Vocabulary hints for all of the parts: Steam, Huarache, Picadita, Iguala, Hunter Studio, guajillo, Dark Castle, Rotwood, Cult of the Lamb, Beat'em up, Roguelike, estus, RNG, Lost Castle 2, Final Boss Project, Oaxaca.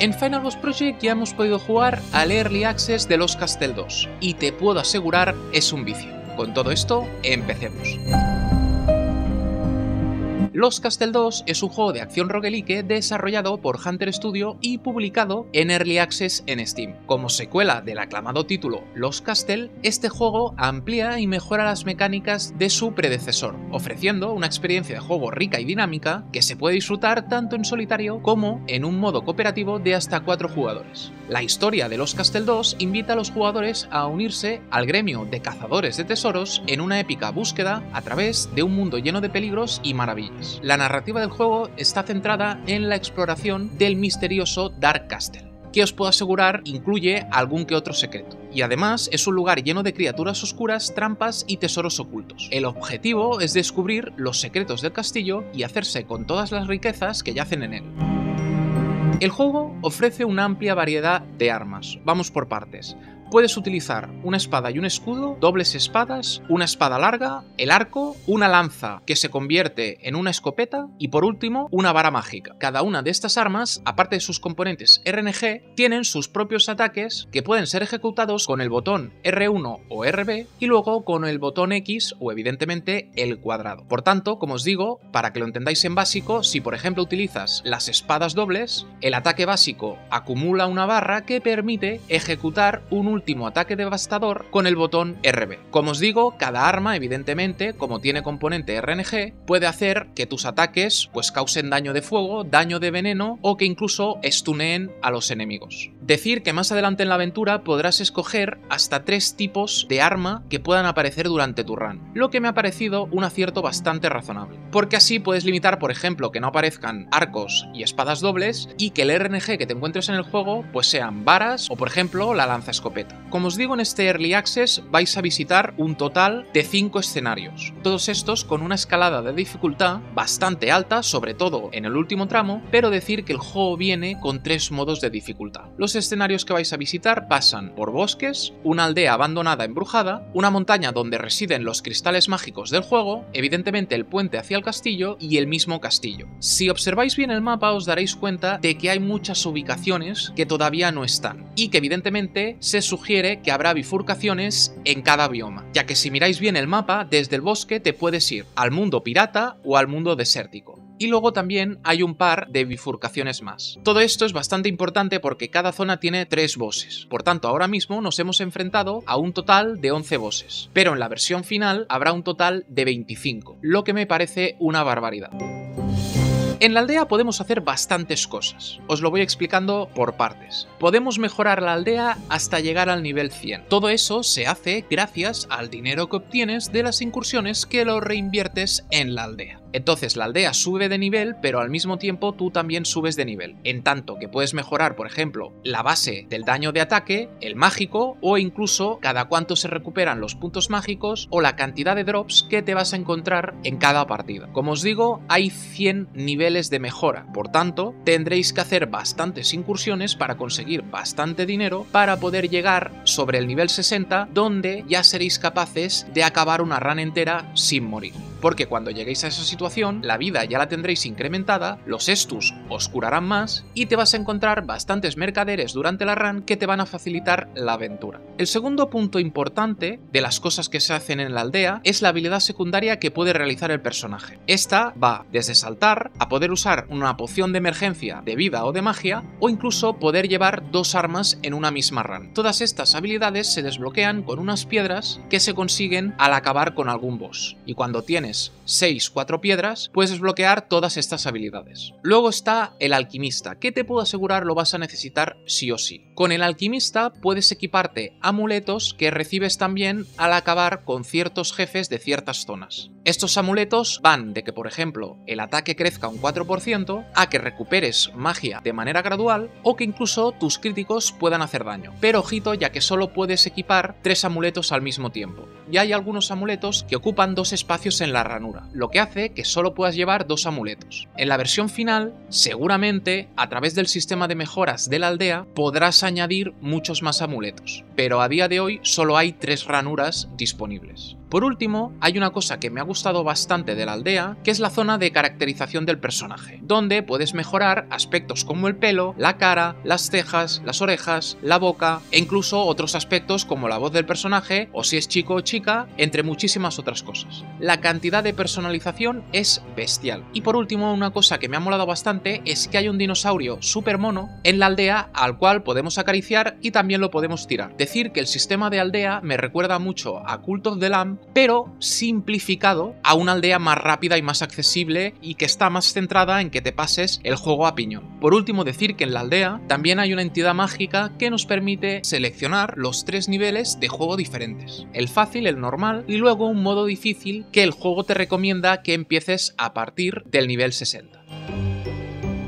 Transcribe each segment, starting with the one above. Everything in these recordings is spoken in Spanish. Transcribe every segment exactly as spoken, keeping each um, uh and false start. En Final Boss Project ya hemos podido jugar al Early Access de Lost Castle dos, y te puedo asegurar es un vicio. Con todo esto, empecemos. Lost Castle dos es un juego de acción roguelike desarrollado por Hunter Studio y publicado en Early Access en Steam. Como secuela del aclamado título Lost Castle, este juego amplía y mejora las mecánicas de su predecesor, ofreciendo una experiencia de juego rica y dinámica que se puede disfrutar tanto en solitario como en un modo cooperativo de hasta cuatro jugadores. La historia de Lost Castle dos invita a los jugadores a unirse al gremio de cazadores de tesoros en una épica búsqueda a través de un mundo lleno de peligros y maravillas. La narrativa del juego está centrada en la exploración del misterioso Dark Castle, que os puedo asegurar incluye algún que otro secreto. Y además es un lugar lleno de criaturas oscuras, trampas y tesoros ocultos. El objetivo es descubrir los secretos del castillo y hacerse con todas las riquezas que yacen en él. El juego ofrece una amplia variedad de armas. Vamos por partes. Puedes utilizar una espada y un escudo, dobles espadas, una espada larga, el arco, una lanza que se convierte en una escopeta y por último una vara mágica. Cada una de estas armas, aparte de sus componentes R N G, tienen sus propios ataques que pueden ser ejecutados con el botón R uno o R B y luego con el botón X o evidentemente el cuadrado. Por tanto, como os digo, para que lo entendáis en básico, si por ejemplo utilizas las espadas dobles, el ataque básico acumula una barra que permite ejecutar un último ataque devastador con el botón R B. Como os digo, cada arma evidentemente, como tiene componente R N G, puede hacer que tus ataques pues causen daño de fuego, daño de veneno o que incluso stuneen a los enemigos. Decir que más adelante en la aventura podrás escoger hasta tres tipos de arma que puedan aparecer durante tu run, lo que me ha parecido un acierto bastante razonable, porque así puedes limitar, por ejemplo, que no aparezcan arcos y espadas dobles y que el R N G que te encuentres en el juego pues sean varas o, por ejemplo, la lanza escopeta. Como os digo, en este Early Access vais a visitar un total de cinco escenarios, todos estos con una escalada de dificultad bastante alta, sobre todo en el último tramo, pero decir que el juego viene con tres modos de dificultad. Los escenarios que vais a visitar pasan por bosques, una aldea abandonada embrujada, una montaña donde residen los cristales mágicos del juego, evidentemente el puente hacia el castillo y el mismo castillo. Si observáis bien el mapa os daréis cuenta de que hay muchas ubicaciones que todavía no están y que evidentemente se sugiere que habrá bifurcaciones en cada bioma, ya que si miráis bien el mapa, desde el bosque te puedes ir al mundo pirata o al mundo desértico. Y luego también hay un par de bifurcaciones más. Todo esto es bastante importante porque cada zona tiene tres bosses. Por tanto, ahora mismo nos hemos enfrentado a un total de once bosses. Pero en la versión final habrá un total de veinticinco, lo que me parece una barbaridad. En la aldea podemos hacer bastantes cosas, os lo voy explicando por partes. Podemos mejorar la aldea hasta llegar al nivel cien. Todo eso se hace gracias al dinero que obtienes de las incursiones que lo reinviertes en la aldea. Entonces la aldea sube de nivel, pero al mismo tiempo tú también subes de nivel, en tanto que puedes mejorar, por ejemplo, la base del daño de ataque, el mágico o incluso cada cuánto se recuperan los puntos mágicos o la cantidad de drops que te vas a encontrar en cada partida. Como os digo, hay cien niveles de mejora, por tanto tendréis que hacer bastantes incursiones para conseguir bastante dinero para poder llegar sobre el nivel sesenta, donde ya seréis capaces de acabar una run entera sin morir. Porque cuando lleguéis a esa situación, la vida ya la tendréis incrementada, los estus os curarán más y te vas a encontrar bastantes mercaderes durante la run que te van a facilitar la aventura. El segundo punto importante de las cosas que se hacen en la aldea es la habilidad secundaria que puede realizar el personaje. Esta va desde saltar a poder usar una poción de emergencia de vida o de magia o incluso poder llevar dos armas en una misma run. Todas estas habilidades se desbloquean con unas piedras que se consiguen al acabar con algún boss. Y cuando tienes seis, cuatro piedras, puedes desbloquear todas estas habilidades. Luego está el alquimista, que te puedo asegurar lo vas a necesitar sí o sí. Con el alquimista puedes equiparte amuletos que recibes también al acabar con ciertos jefes de ciertas zonas. Estos amuletos van de que, por ejemplo, el ataque crezca un cuatro por ciento, a que recuperes magia de manera gradual o que incluso tus críticos puedan hacer daño. Pero ojito, ya que solo puedes equipar tres amuletos al mismo tiempo. Y hay algunos amuletos que ocupan dos espacios en la ranura, lo que hace que solo puedas llevar dos amuletos. En la versión final, seguramente, a través del sistema de mejoras de la aldea, podrás añadir muchos más amuletos. Pero a día de hoy solo hay tres ranuras disponibles. Por último, hay una cosa que me ha gustado bastante de la aldea, que es la zona de caracterización del personaje, donde puedes mejorar aspectos como el pelo, la cara, las cejas, las orejas, la boca e incluso otros aspectos como la voz del personaje o si es chico o chica, entre muchísimas otras cosas. La cantidad de personalización es bestial. Y por último, una cosa que me ha molado bastante es que hay un dinosaurio super mono en la aldea al cual podemos acariciar y también lo podemos tirar. Decir que el sistema de aldea me recuerda mucho a Cult of the Lamb, pero simplificado a una aldea más rápida y más accesible y que está más centrada en que te pases el juego a piñón. Por último, decir que en la aldea también hay una entidad mágica que nos permite seleccionar los tres niveles de juego diferentes. El fácil, el normal y luego un modo difícil que el juego te recomienda que empieces a partir del nivel sesenta.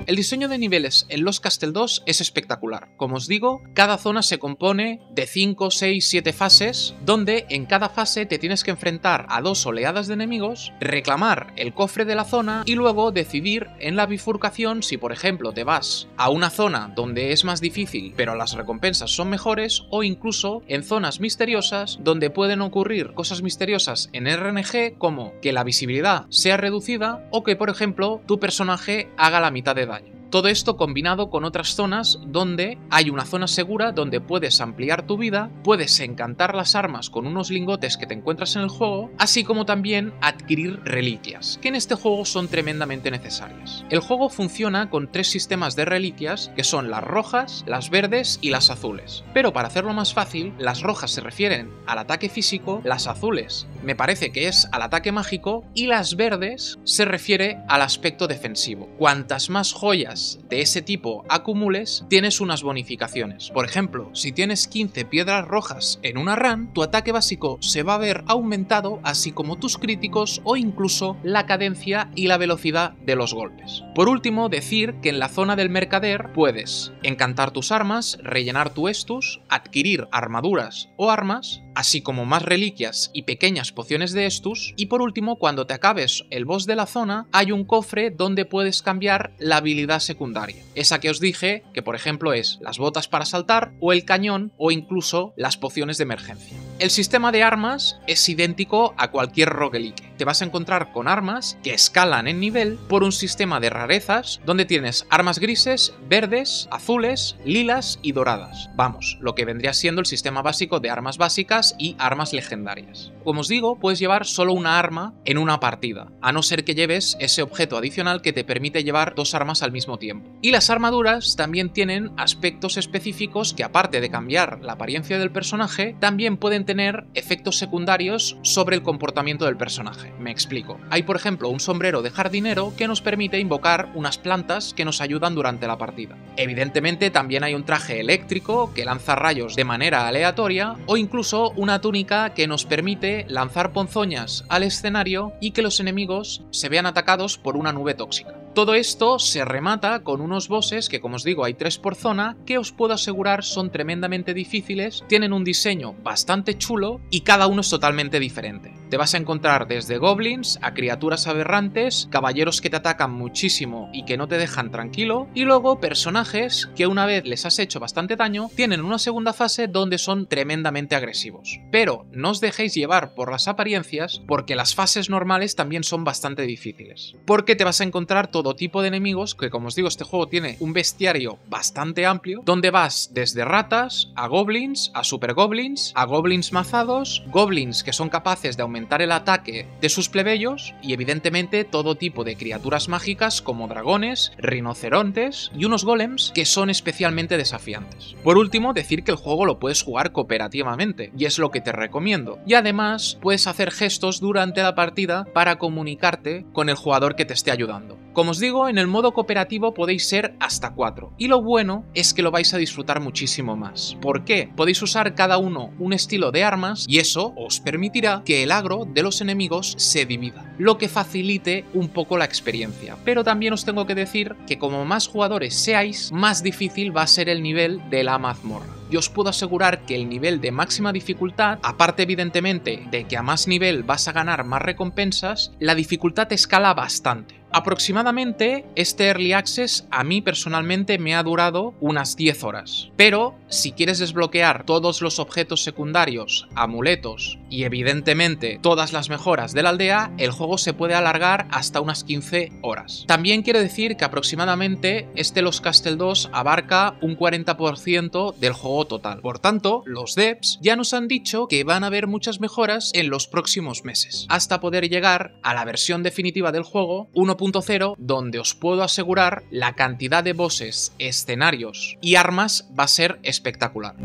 El diseño de niveles en Lost Castle dos es espectacular. Como os digo, cada zona se compone de cinco, seis, siete fases, donde en cada fase te tienes que enfrentar a dos oleadas de enemigos, reclamar el cofre de la zona y luego decidir en la bifurcación si, por ejemplo, te vas a una zona donde es más difícil pero las recompensas son mejores o incluso en zonas misteriosas donde pueden ocurrir cosas misteriosas en R N G como que la visibilidad sea reducida o que, por ejemplo, tu personaje haga la mitad de daño. Todo esto combinado con otras zonas donde hay una zona segura donde puedes ampliar tu vida, puedes encantar las armas con unos lingotes que te encuentras en el juego, así como también adquirir reliquias, que en este juego son tremendamente necesarias. El juego funciona con tres sistemas de reliquias, que son las rojas, las verdes y las azules. Pero para hacerlo más fácil, las rojas se refieren al ataque físico, las azules me parece que es al ataque mágico y las verdes se refiere al aspecto defensivo. Cuantas más joyas de ese tipo acumules, tienes unas bonificaciones. Por ejemplo, si tienes quince piedras rojas en una run, tu ataque básico se va a ver aumentado, así como tus críticos o incluso la cadencia y la velocidad de los golpes. Por último, decir que en la zona del mercader puedes encantar tus armas, rellenar tu estus, adquirir armaduras o armas, así como más reliquias y pequeñas pociones de estus. Y por último, cuando te acabes el boss de la zona, hay un cofre donde puedes cambiar la habilidad secundaria. Esa que os dije, que por ejemplo es las botas para saltar, o el cañón, o incluso las pociones de emergencia. El sistema de armas es idéntico a cualquier roguelike. Te vas a encontrar con armas que escalan en nivel por un sistema de rarezas, donde tienes armas grises, verdes, azules, lilas y doradas. Vamos, lo que vendría siendo el sistema básico de armas básicas y armas legendarias. Como os digo, puedes llevar solo una arma en una partida, a no ser que lleves ese objeto adicional que te permite llevar dos armas al mismo tiempo. Y las armaduras también tienen aspectos específicos que, aparte de cambiar la apariencia del personaje, también pueden tener efectos secundarios sobre el comportamiento del personaje. Me explico. Hay, por ejemplo, un sombrero de jardinero que nos permite invocar unas plantas que nos ayudan durante la partida. Evidentemente, también hay un traje eléctrico que lanza rayos de manera aleatoria o incluso una túnica que nos permite lanzar ponzoñas al escenario y que los enemigos se vean atacados por una nube tóxica. Todo esto se remata con unos bosses que, como os digo, hay tres por zona, que os puedo asegurar son tremendamente difíciles, tienen un diseño bastante chulo y cada uno es totalmente diferente. Te vas a encontrar desde goblins a criaturas aberrantes, caballeros que te atacan muchísimo y que no te dejan tranquilo, y luego personajes que una vez les has hecho bastante daño, tienen una segunda fase donde son tremendamente agresivos. Pero no os dejéis llevar por las apariencias, porque las fases normales también son bastante difíciles. Porque te vas a encontrar todo todo tipo de enemigos, que como os digo, este juego tiene un bestiario bastante amplio, donde vas desde ratas, a goblins, a super goblins, a goblins mazados, goblins que son capaces de aumentar el ataque de sus plebeyos, y evidentemente todo tipo de criaturas mágicas como dragones, rinocerontes y unos golems que son especialmente desafiantes. Por último, decir que el juego lo puedes jugar cooperativamente, y es lo que te recomiendo, y además puedes hacer gestos durante la partida para comunicarte con el jugador que te esté ayudando. Como os digo, en el modo cooperativo podéis ser hasta cuatro, y lo bueno es que lo vais a disfrutar muchísimo más. ¿Por qué? Podéis usar cada uno un estilo de armas y eso os permitirá que el agro de los enemigos se divida, lo que facilite un poco la experiencia. Pero también os tengo que decir que como más jugadores seáis, más difícil va a ser el nivel de la mazmorra. y os puedo asegurar que el nivel de máxima dificultad, aparte evidentemente de que a más nivel vas a ganar más recompensas, la dificultad escala bastante. Aproximadamente este Early Access a mí personalmente me ha durado unas diez horas, pero si quieres desbloquear todos los objetos secundarios, amuletos y evidentemente todas las mejoras de la aldea, el juego se puede alargar hasta unas quince horas. También quiero decir que aproximadamente este Lost Castle dos abarca un cuarenta por ciento del juego total, por tanto los devs ya nos han dicho que van a haber muchas mejoras en los próximos meses, hasta poder llegar a la versión definitiva del juego uno punto cero, donde os puedo asegurar la cantidad de bosses, escenarios y armas va a ser espectacular.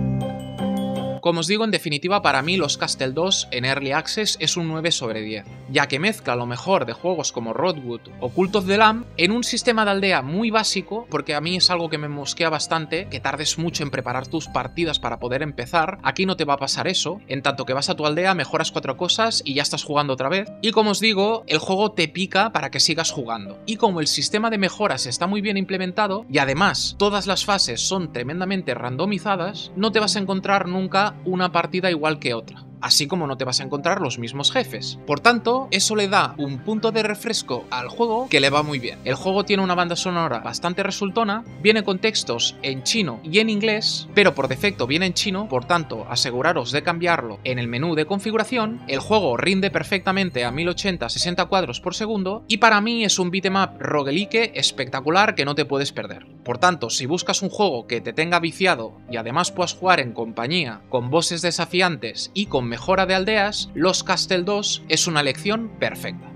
Como os digo, en definitiva, para mí Lost Castle dos en Early Access es un nueve sobre diez, ya que mezcla lo mejor de juegos como Rotwood o Cult of the Lamb en un sistema de aldea muy básico, porque a mí es algo que me mosquea bastante, que tardes mucho en preparar tus partidas para poder empezar. Aquí no te va a pasar eso, en tanto que vas a tu aldea, mejoras cuatro cosas y ya estás jugando otra vez. Y como os digo, el juego te pica para que sigas jugando. Y como el sistema de mejoras está muy bien implementado, y además todas las fases son tremendamente randomizadas, no te vas a encontrar nunca una partida igual que otra, así como no te vas a encontrar los mismos jefes. Por tanto, eso le da un punto de refresco al juego que le va muy bien. El juego tiene una banda sonora bastante resultona, viene con textos en chino y en inglés, pero por defecto viene en chino, por tanto, aseguraros de cambiarlo en el menú de configuración. El juego rinde perfectamente a mil ochenta, sesenta cuadros por segundo, y para mí es un beat'em up roguelike espectacular que no te puedes perder. Por tanto, si buscas un juego que te tenga viciado y además puedas jugar en compañía, con bosses desafiantes y con mejora de aldeas, Lost Castle dos es una elección perfecta.